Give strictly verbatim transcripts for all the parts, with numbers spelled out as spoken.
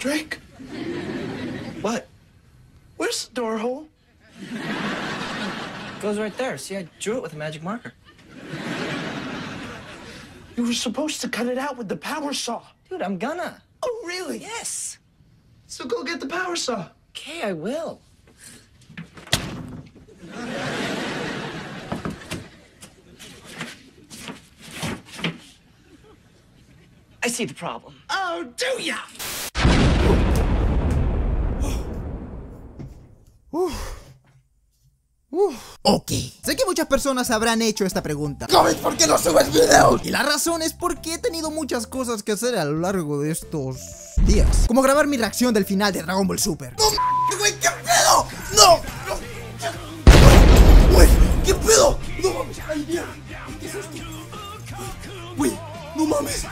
Drake? What? Where's the door hole? It goes right there. See, I drew it with a magic marker. You were supposed to cut it out with the power saw. Dude, I'm gonna. Oh, really? Yes. So go get the power saw. Okay, I will. I see the problem. Oh, do ya? Uf. Uf. Ok, sé que muchas personas habrán hecho esta pregunta. ¿Sabes por qué no subes videos? Y la razón es porque he tenido muchas cosas que hacer a lo largo de estos días, como grabar mi reacción del final de Dragon Ball Super. ¡No, güey, qué pedo! ¡No! ¡No! ¡Güey, qué pedo! ¡No mames! ¡Ay, mierda! ¿Qué es esto? ¡Güey, no mames!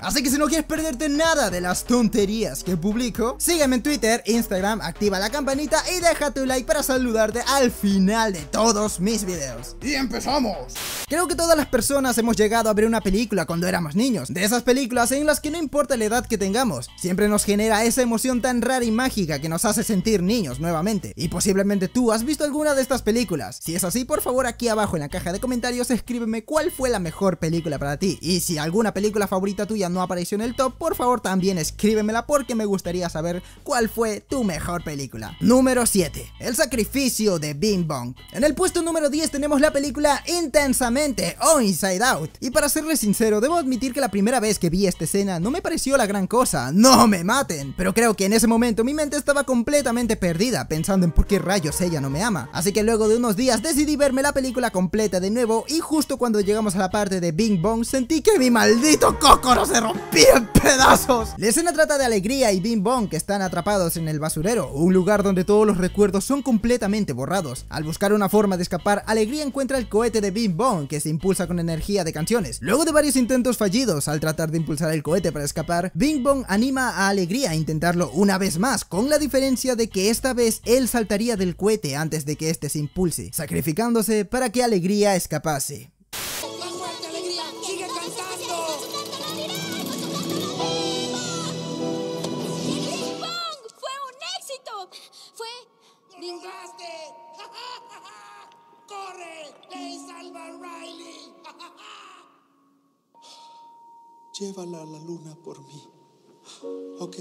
Así que si no quieres perderte nada de las tonterías que publico, sígueme en Twitter, Instagram, activa la campanita y deja tu like para saludarte al final de todos mis videos. ¡Y empezamos! Creo que todas las personas hemos llegado a ver una película cuando éramos niños, de esas películas en las que no importa la edad que tengamos, siempre nos genera esa emoción tan rara y mágica que nos hace sentir niños nuevamente. Y posiblemente tú has visto alguna de estas películas. Si es así, por favor aquí abajo en la caja de comentarios escríbeme cuál fue la mejor película para ti. Y si alguna película favorita tuya no apareció en el top, por favor también escríbemela porque me gustaría saber cuál fue tu mejor película. Número siete. El sacrificio de Bing Bong. En el puesto número diez tenemos la película Intensamente o Inside Out. Y para serles sincero, debo admitir que la primera vez que vi esta escena no me pareció la gran cosa, no me maten, pero creo que en ese momento mi mente estaba completamente perdida, pensando en por qué rayos ella no me ama. Así que luego de unos días decidí verme la película completa de nuevo, y justo cuando llegamos a la parte de Bing Bong sentí que mi maldito cócoro se rompía en pedazos. La escena trata de Alegría y Bing Bong, que están atrapados en el basurero, un lugar donde todos los recuerdos son completamente borrados. Al buscar una forma de escapar, Alegría encuentra el cohete de Bing Bong, que se impulsa con energía de canciones. Luego de varios intentos fallidos al tratar de impulsar el cohete para escapar, Bing Bong anima a Alegría a intentarlo una vez más, con la diferencia de que esta vez él saltaría del cohete antes de que este se impulse, sacrificándose para que Alegría escapase. ¡La muerte, Alegría! ¡Sigue cantando! ¡Bing Bong! ¡Fue un éxito! ¡Fue... Bing Bong! ¡Corre! ¡Le salva Riley! Llévala a la luna por mí, ¿ok?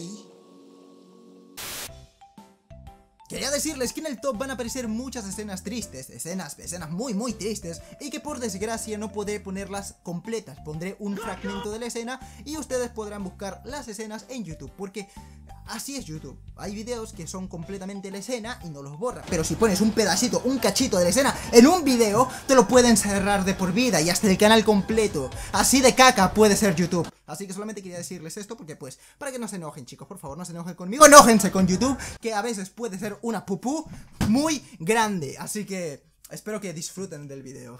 Quería decirles que en el top van a aparecer muchas escenas tristes, escenas, escenas muy muy tristes, y que por desgracia no podré ponerlas completas. Pondré un fragmento de la escena y ustedes podrán buscar las escenas en YouTube, porque así es YouTube. Hay videos que son completamente la escena y no los borra, pero si pones un pedacito, un cachito de la escena en un video, te lo pueden cerrar de por vida y hasta el canal completo. Así de caca puede ser YouTube. Así que solamente quería decirles esto porque pues, para que no se enojen chicos, por favor, no se enojen conmigo, enójense con YouTube, que a veces puede ser una pupú muy grande. Así que espero que disfruten del video.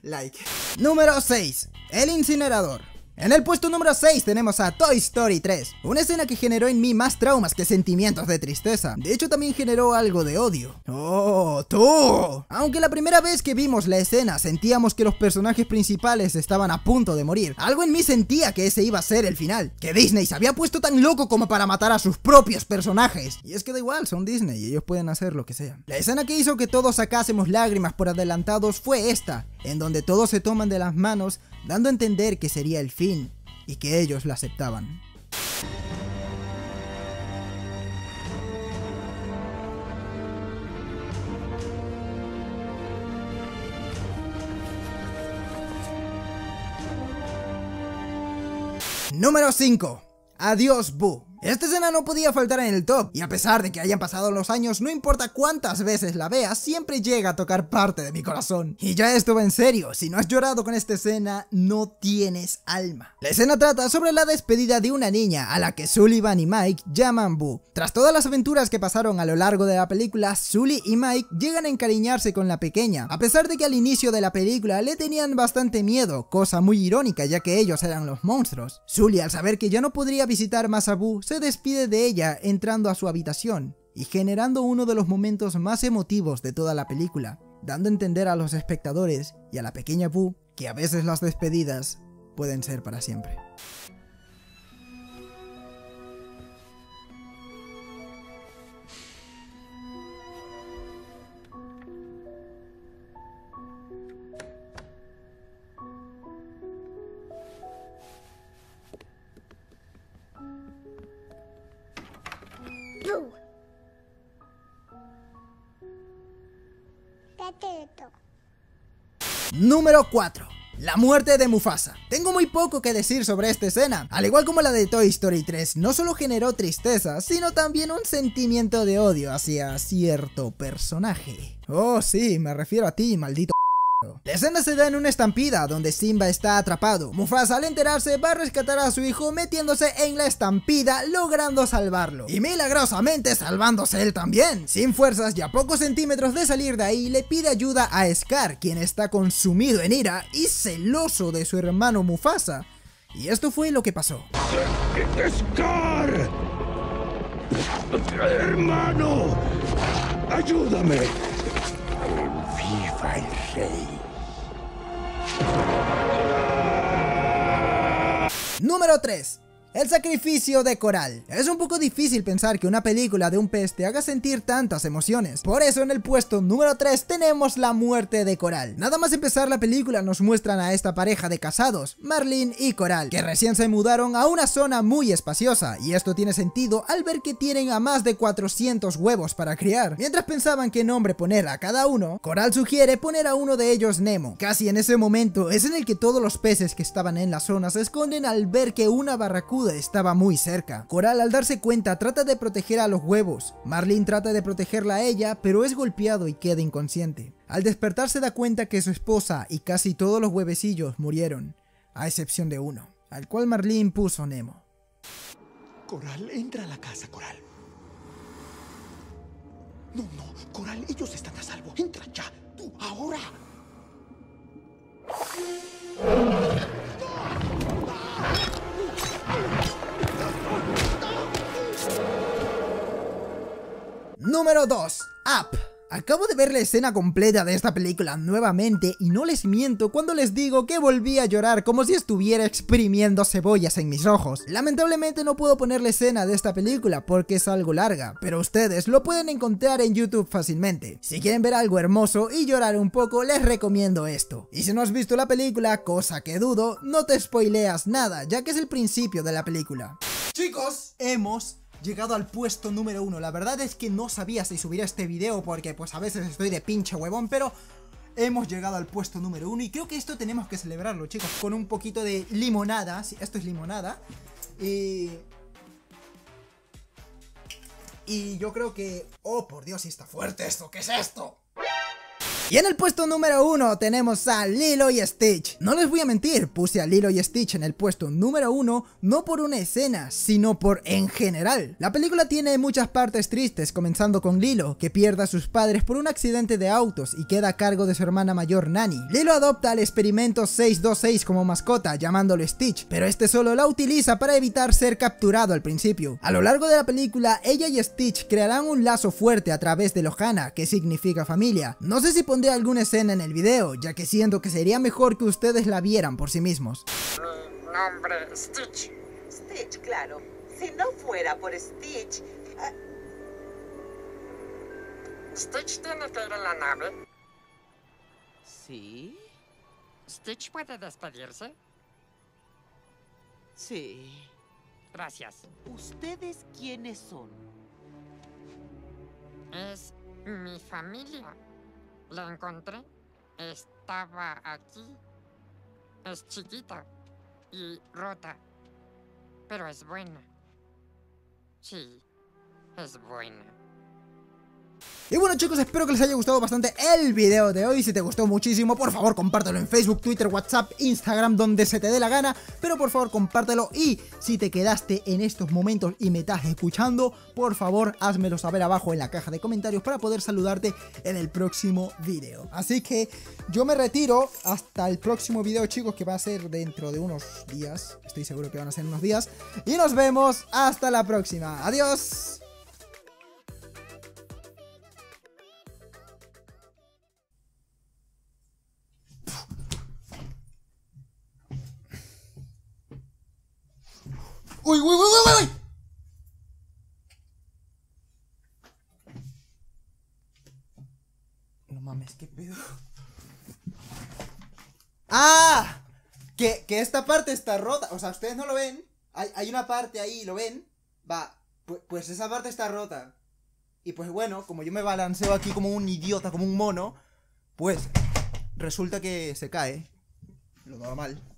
Like. Número seis. El incinerador. En el puesto número seis tenemos a Toy Story tres, una escena que generó en mí más traumas que sentimientos de tristeza. De hecho también generó algo de odio. ¡Oh, tú! Aunque la primera vez que vimos la escena sentíamos que los personajes principales estaban a punto de morir, algo en mí sentía que ese iba a ser el final, que Disney se había puesto tan loco como para matar a sus propios personajes. Y es que da igual, son Disney y ellos pueden hacer lo que sea. La escena que hizo que todos sacásemos lágrimas por adelantados fue esta, en donde todos se toman de las manos, dando a entender que sería el fin y que ellos la aceptaban. Número cinco. Adiós, Boo. Esta escena no podía faltar en el top, y a pesar de que hayan pasado los años, no importa cuántas veces la veas, siempre llega a tocar parte de mi corazón. Y ya esto va en serio, si no has llorado con esta escena, no tienes alma. La escena trata sobre la despedida de una niña a la que Sullivan y Mike llaman Boo. Tras todas las aventuras que pasaron a lo largo de la película, Sully y Mike llegan a encariñarse con la pequeña, a pesar de que al inicio de la película le tenían bastante miedo, cosa muy irónica ya que ellos eran los monstruos. Sully, al saber que ya no podría visitar más a Boo, se Se despide de ella entrando a su habitación y generando uno de los momentos más emotivos de toda la película, dando a entender a los espectadores y a la pequeña Boo que a veces las despedidas pueden ser para siempre. secreto. Número cuatro. La muerte de Mufasa. Tengo muy poco que decir sobre esta escena. Al igual como la de Toy Story tres, no solo generó tristeza, sino también un sentimiento de odio hacia cierto personaje. Oh sí, me refiero a ti, maldito. La escena se da en una estampida donde Simba está atrapado. Mufasa, al enterarse, va a rescatar a su hijo metiéndose en la estampida, logrando salvarlo y milagrosamente salvándose él también. Sin fuerzas y a pocos centímetros de salir de ahí, le pide ayuda a Scar, quien está consumido en ira y celoso de su hermano Mufasa. Y esto fue lo que pasó. ¡Scar! ¡Hermano! ¡Ayúdame! ¡Viva el rey! Número tres. El sacrificio de Coral. Es un poco difícil pensar que una película de un pez te haga sentir tantas emociones. Por eso en el puesto número tres tenemos la muerte de Coral. Nada más empezar la película nos muestran a esta pareja de casados, Marlene y Coral, que recién se mudaron a una zona muy espaciosa. Y esto tiene sentido al ver que tienen a más de cuatrocientos huevos para criar. Mientras pensaban qué nombre poner a cada uno, Coral sugiere poner a uno de ellos Nemo. Casi en ese momento es en el que todos los peces que estaban en la zona se esconden al ver que una barracuda estaba muy cerca. Coral, al darse cuenta, trata de proteger a los huevos. Marlene trata de protegerla a ella, pero es golpeado y queda inconsciente. Al despertar se da cuenta que su esposa y casi todos los huevecillos murieron, a excepción de uno, al cual Marlene puso Nemo. Coral, entra a la casa, Coral. No, no, Coral, ellos están a salvo. Entra ya, tú, ahora. Número dos. Up. Acabo de ver la escena completa de esta película nuevamente y no les miento cuando les digo que volví a llorar como si estuviera exprimiendo cebollas en mis ojos. Lamentablemente no puedo poner la escena de esta película porque es algo larga, pero ustedes lo pueden encontrar en YouTube fácilmente. Si quieren ver algo hermoso y llorar un poco, les recomiendo esto. Y si no has visto la película, cosa que dudo, no te spoileas nada, ya que es el principio de la película. Chicos, hemos llegado al puesto número uno. La verdad es que no sabía si subir este video porque pues a veces estoy de pinche huevón, pero hemos llegado al puesto número uno y creo que esto tenemos que celebrarlo, chicos, con un poquito de limonada. Esto es limonada y... y yo creo que... oh, por Dios, está fuerte esto. ¿Qué es esto? Y en el puesto número uno tenemos a Lilo y Stitch. No les voy a mentir, puse a Lilo y Stitch en el puesto número uno no por una escena, sino por en general. La película tiene muchas partes tristes, comenzando con Lilo, que pierde a sus padres por un accidente de autos y queda a cargo de su hermana mayor Nani. Lilo adopta al experimento seiscientos veintiséis como mascota, llamándolo Stitch, pero este solo la utiliza para evitar ser capturado al principio. A lo largo de la película, ella y Stitch crearán un lazo fuerte a través de Lohana, que significa familia. No sé si de alguna escena en el video, ya que siento que sería mejor que ustedes la vieran por sí mismos. Mi nombre es Stitch. Stitch, claro. Si no fuera por Stitch... Uh... ¿Stitch tiene que ir a la nave? Sí. ¿Stitch puede despedirse? Sí. Gracias. ¿Ustedes quiénes son? Es mi familia. La encontré, estaba aquí, es chiquita y rota, pero es buena, sí, es buena. Y bueno, chicos, espero que les haya gustado bastante el video de hoy. Si te gustó muchísimo, por favor compártelo en Facebook, Twitter, WhatsApp, Instagram, donde se te dé la gana, pero por favor compártelo. Y si te quedaste en estos momentos y me estás escuchando, por favor házmelo saber abajo en la caja de comentarios para poder saludarte en el próximo video. Así que yo me retiro hasta el próximo video, chicos, que va a ser dentro de unos días. Estoy seguro que van a ser unos días. Y nos vemos hasta la próxima. Adiós. ¡Uy, uy, uy, uy, uy! No mames, qué pedo. ¡Ah! Que, que esta parte está rota. O sea, ustedes no lo ven. Hay, hay una parte ahí, ¿lo ven? Va, pues, pues esa parte está rota. Y pues bueno, como yo me balanceo aquí como un idiota, como un mono, Pues resulta que se cae, lo normal.